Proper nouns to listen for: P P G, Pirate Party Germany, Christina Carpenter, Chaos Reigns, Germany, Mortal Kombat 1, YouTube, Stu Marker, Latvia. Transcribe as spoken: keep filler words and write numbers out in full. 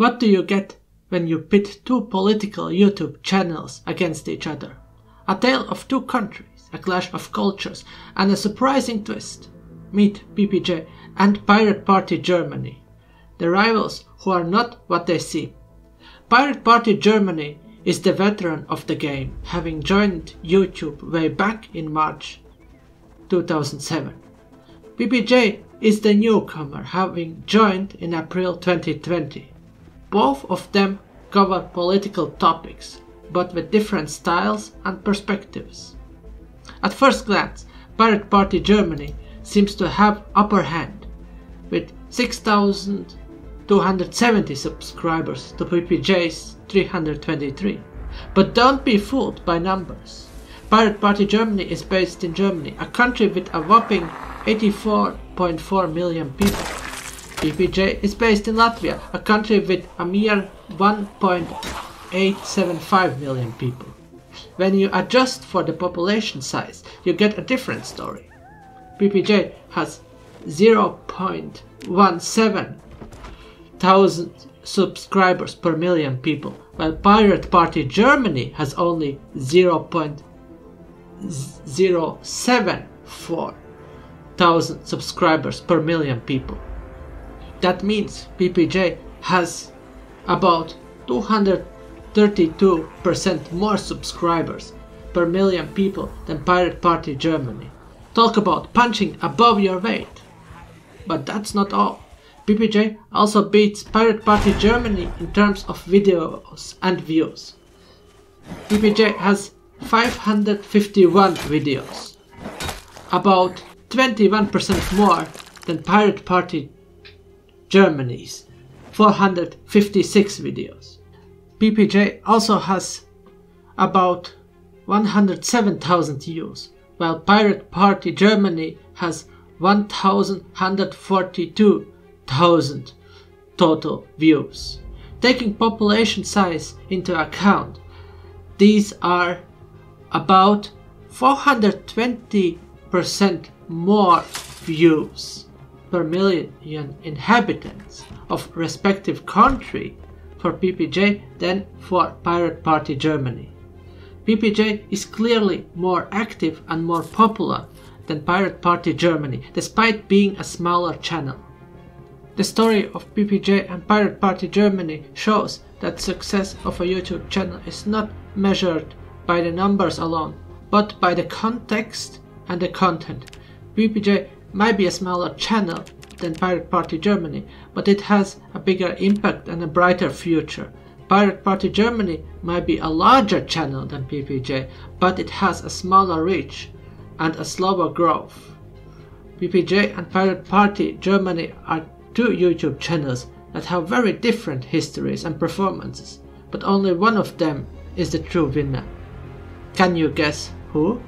What do you get when you pit two political YouTube channels against each other? A tale of two countries, a clash of cultures, and a surprising twist. Meet P P G and Pirate Party Germany, the rivals who are not what they seem. Pirate Party Germany is the veteran of the game, having joined YouTube way back in March two thousand seven. P P G is the newcomer, having joined in April twenty twenty. Both of them cover political topics, but with different styles and perspectives. At first glance, Pirate Party Germany seems to have upper hand, with six thousand two hundred seventy subscribers to P P G's three hundred twenty-three. But don't be fooled by numbers. Pirate Party Germany is based in Germany, a country with a whopping eighty-four point four million people. P P G is based in Latvia, a country with a mere one point eight seven five million people. When you adjust for the population size, you get a different story. P P G has zero point one seven thousand subscribers per million people, while Pirate Party Germany has only zero point zero seven four thousand subscribers per million people. That means P P G has about two hundred thirty-two percent more subscribers per million people than Pirate Party Germany. Talk about punching above your weight! But that's not all. P P G also beats Pirate Party Germany in terms of videos and views. P P G has five hundred fifty-one videos, about twenty-one percent more than Pirate Party Germany's four hundred fifty-six videos. P P G also has about one hundred seven thousand views, while Pirate Party Germany has one hundred forty-two thousand total views. Taking population size into account, these are about four hundred twenty percent more views per million inhabitants of respective country for P P G than for Pirate Party Germany. P P G is clearly more active and more popular than Pirate Party Germany, despite being a smaller channel. The story of P P G and Pirate Party Germany shows that success of a YouTube channel is not measured by the numbers alone, but by the context and the content. P P G might be a smaller channel than Pirate Party Germany, but it has a bigger impact and a brighter future. Pirate Party Germany might be a larger channel than P P G, but it has a smaller reach and a slower growth. P P G and Pirate Party Germany are two YouTube channels that have very different histories and performances, but only one of them is the true winner. Can you guess who?